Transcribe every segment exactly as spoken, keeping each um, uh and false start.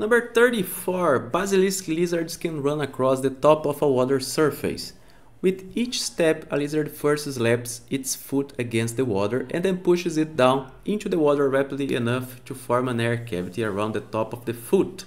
Number thirty-four, basilisk lizards can run across the top of a water surface. With each step, a lizard first slaps its foot against the water and then pushes it down into the water rapidly enough to form an air cavity around the top of the foot,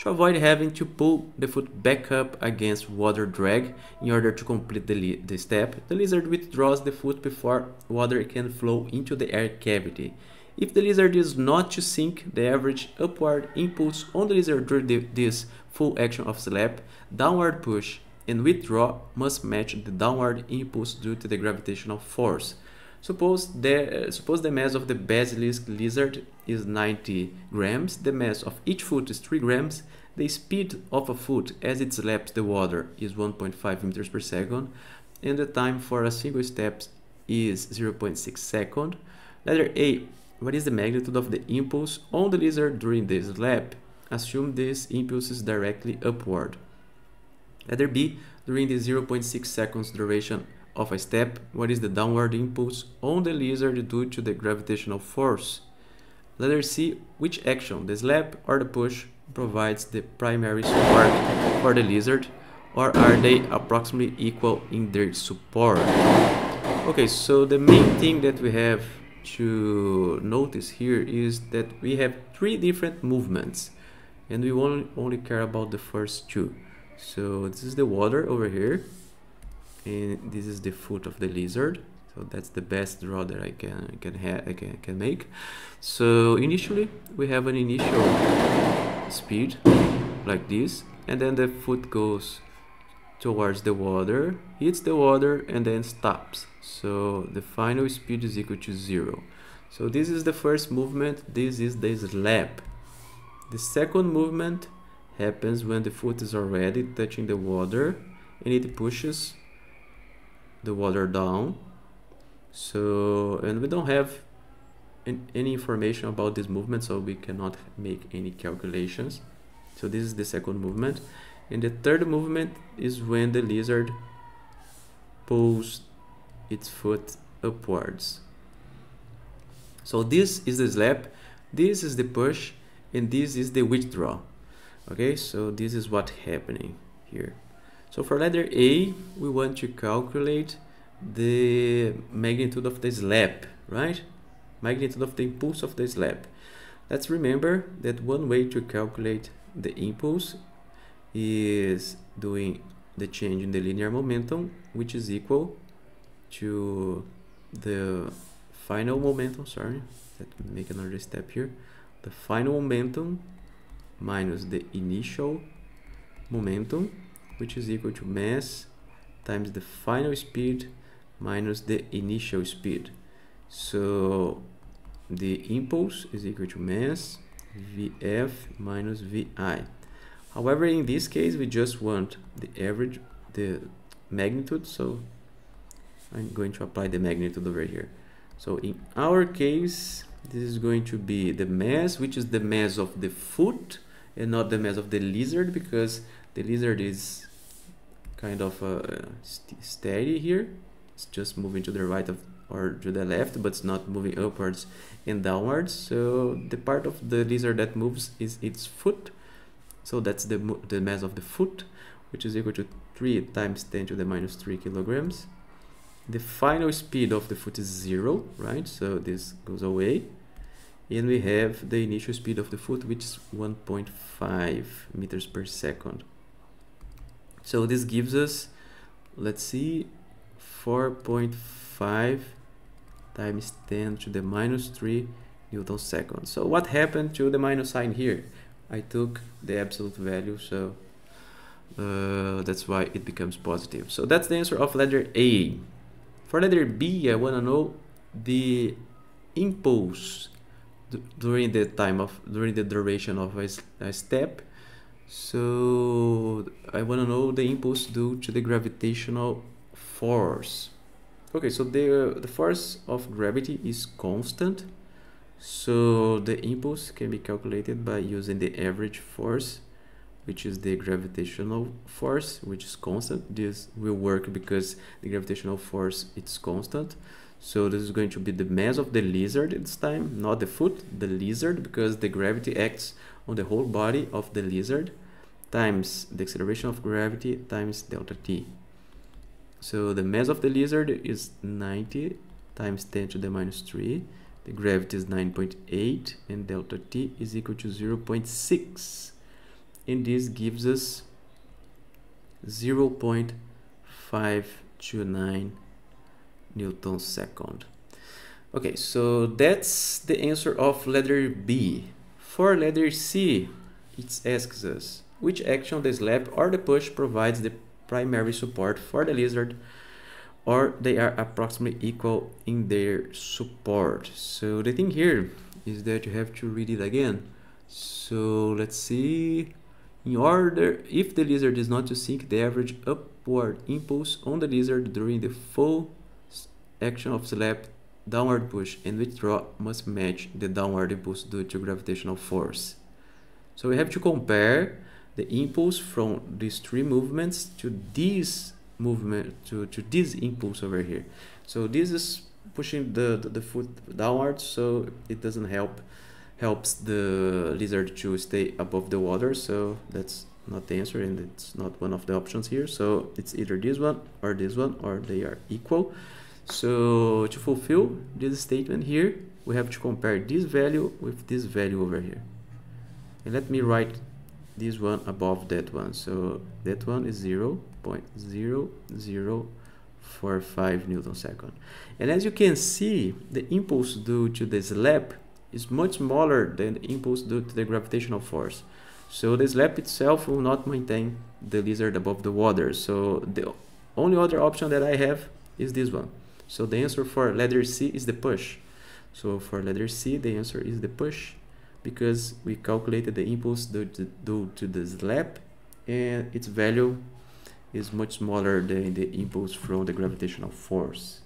to avoid having to pull the foot back up against water drag. In order to complete the, the step, the lizard withdraws the foot before water can flow into the air cavity. If the lizard is not to sink, the average upward impulse on the lizard during this full action of slap, downward push, and withdraw must match the downward impulse due to the gravitational force. Suppose the, uh, suppose the mass of the basilisk lizard is ninety grams, the mass of each foot is three grams, the speed of a foot as it slaps the water is one point five meters per second, and the time for a single step is zero point six seconds. Letter A. What is the magnitude of the impulse on the lizard during this slap? Assume this impulse is directly upward. Letter B, during the zero point six seconds duration of a step, what is the downward impulse on the lizard due to the gravitational force? Letter C, which action, the slap or the push, provides the primary support for the lizard, or are they approximately equal in their support? Okay, so the main thing that we have to notice here is that we have three different movements, and we only, only care about the first two. So this is the water over here, and this is the foot of the lizard. So that's the best draw that I can can have I can, can make. So initially we have an initial speed like this, and then the foot goes towards the water, hits the water, and then stops. So the final speed is equal to zero. So this is the first movement. This is the slap. The second movement happens when the foot is already touching the water and it pushes the water down. So, and we don't have in, any information about this movement, so we cannot make any calculations. So this is the second movement. And the third movement is when the lizard pulls its foot upwards. So this is the slap, this is the push, and this is the withdraw. Okay, so this is what's happening here. So for letter A, we want to calculate the magnitude of the slap, right? Magnitude of the impulse of the slap. Let's remember that one way to calculate the impulse is doing the change in the linear momentum, which is equal to the final momentum, sorry, let me make another step here. The final momentum minus the initial momentum, which is equal to mass times the final speed minus the initial speed. So the impulse is equal to mass V F minus V I. However, in this case, we just want the average, the magnitude. So I'm going to apply the magnitude over here. So in our case, this is going to be the mass, which is the mass of the foot and not the mass of the lizard, because the lizard is kind of uh, st steady here. It's just moving to the right of, or to the left, but it's not moving upwards and downwards. So the part of the lizard that moves is its foot. So that's the, the mass of the foot, which is equal to three times ten to the minus three kilograms. The final speed of the foot is zero, right? So this goes away. And we have the initial speed of the foot, which is one point five meters per second. So this gives us, let's see, four point five times ten to the minus three Newton seconds. So what happened to the minus sign here? I took the absolute value, so uh, that's why it becomes positive. So that's the answer of letter A. For letter B, I want to know the impulse during the time of during the duration of a, a step. So I want to know the impulse due to the gravitational force. Okay, so the the force of gravity is constant. So the impulse can be calculated by using the average force, which is the gravitational force, which is constant. This will work because the gravitational force is constant. So this is going to be the mass of the lizard this time, not the foot, the lizard, because the gravity acts on the whole body of the lizard times the acceleration of gravity times delta t. So the mass of the lizard is ninety times ten to the minus three. The gravity is nine point eight and delta t is equal to zero point six. And this gives us zero point five two nine newtons second. Okay, so that's the answer of letter B. For letter C, it asks us which action, the slap or the push, provides the primary support for the lizard, or they are approximately equal in their support. So the thing here is that you have to read it again. So let's see. In order, if the lizard is not to sink, the average upward impulse on the lizard during the full action of slap, downward push and withdraw must match the downward impulse due to gravitational force. So we have to compare the impulse from these three movements to this movement, to, to this impulse over here. So this is pushing the, the, the foot downwards, so it doesn't help, helps the lizard to stay above the water. So that's not the answer and it's not one of the options here. So it's either this one or this one, or they are equal. So to fulfill this statement here, we have to compare this value with this value over here. And let me write this one above that one. So that one is zero point zero zero four five newton second. And as you can see, the impulse due to the slap is much smaller than the impulse due to the gravitational force. So the slap itself will not maintain the lizard above the water. So the only other option that I have is this one. So the answer for letter C is the push. So for letter C, the answer is the push, because we calculated the impulse due to, due to the slap, and its value is much smaller than the impulse from the gravitational force.